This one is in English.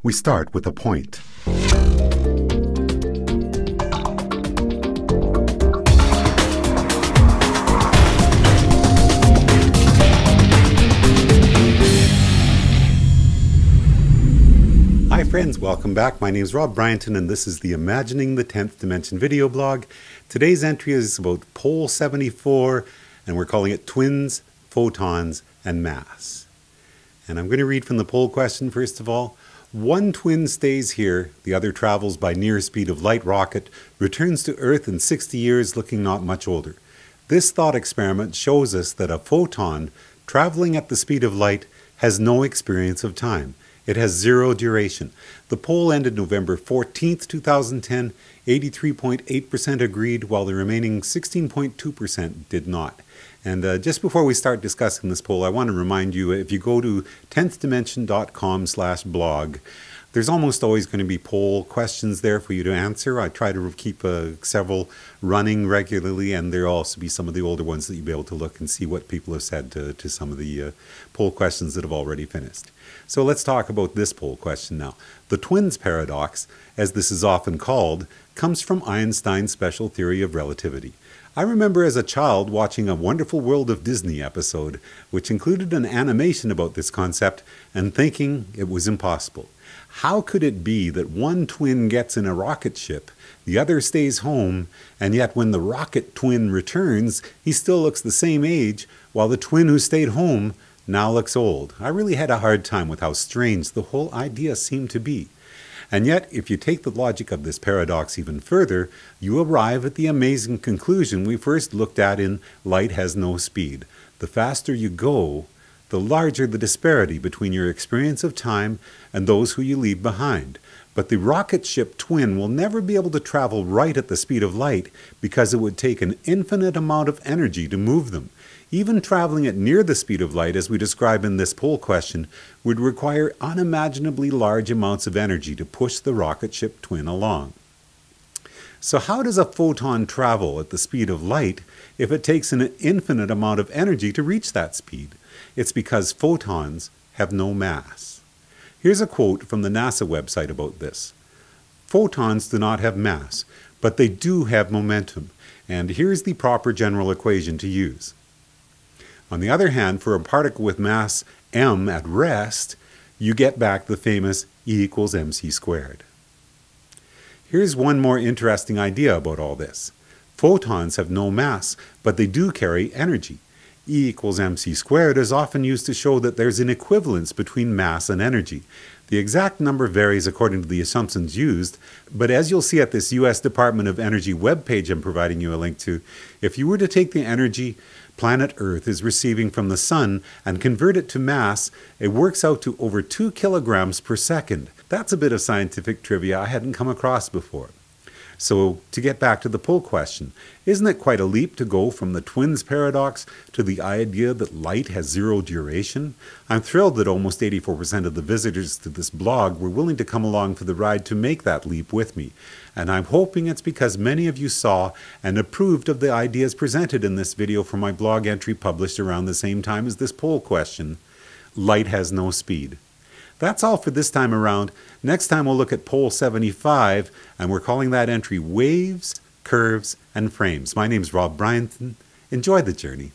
We start with a point. Hi friends, welcome back. My name is Rob Bryanton and this is the Imagining the 10th Dimension video blog. Today's entry is about pole 74 and we're calling it Twins, Photons, and Mass. And I'm going to read from the poll question first of all. One twin stays here, the other travels by near speed of light rocket, returns to Earth in 60 years looking not much older. This thought experiment shows us that a photon traveling at the speed of light has no experience of time. It has zero duration. The poll ended November 14th, 2010. 83.8% agreed, while the remaining 16.2% did not. And just before we start discussing this poll, I want to remind you, if you go to 10thdimension.com/blog, there's almost always going to be poll questions there for you to answer. I try to keep several running regularly, and there will also be some of the older ones that you'll be able to look and see what people have said to some of the poll questions that have already finished. So let's talk about this poll question now. The twins paradox, as this is often called, comes from Einstein's special theory of relativity. I remember as a child watching a Wonderful World of Disney episode, which included an animation about this concept, and thinking it was impossible. How could it be that one twin gets in a rocket ship, the other stays home, and yet when the rocket twin returns, he still looks the same age, while the twin who stayed home now looks old? I really had a hard time with how strange the whole idea seemed to be. And yet, if you take the logic of this paradox even further, you arrive at the amazing conclusion we first looked at in Light Has No Speed. The faster you go, the larger the disparity between your experience of time and those who you leave behind. But the rocket ship twin will never be able to travel right at the speed of light because it would take an infinite amount of energy to move them. Even traveling at near the speed of light, as we describe in this poll question, would require unimaginably large amounts of energy to push the rocket ship twin along. So how does a photon travel at the speed of light if it takes an infinite amount of energy to reach that speed? It's because photons have no mass. Here's a quote from the NASA website about this. Photons do not have mass, but they do have momentum. And here's the proper general equation to use. On the other hand, for a particle with mass m at rest, you get back the famous E=mc². Here's one more interesting idea about all this. Photons have no mass, but they do carry energy. E=mc² is often used to show that there's an equivalence between mass and energy. The exact number varies according to the assumptions used, but as you'll see at this US Department of Energy webpage I'm providing you a link to, if you were to take the energy planet Earth is receiving from the Sun and convert it to mass, it works out to over 2 kg/s. That's a bit of scientific trivia I hadn't come across before. So, to get back to the poll question, isn't it quite a leap to go from the twins paradox to the idea that light has zero duration? I'm thrilled that almost 84% of the visitors to this blog were willing to come along for the ride to make that leap with me. And I'm hoping it's because many of you saw and approved of the ideas presented in this video for my blog entry published around the same time as this poll question, Light Has No Speed. That's all for this time around. Next time we'll look at poll 75, and we're calling that entry Waves, Curves, and Frames. My name's Rob Bryanton. Enjoy the journey.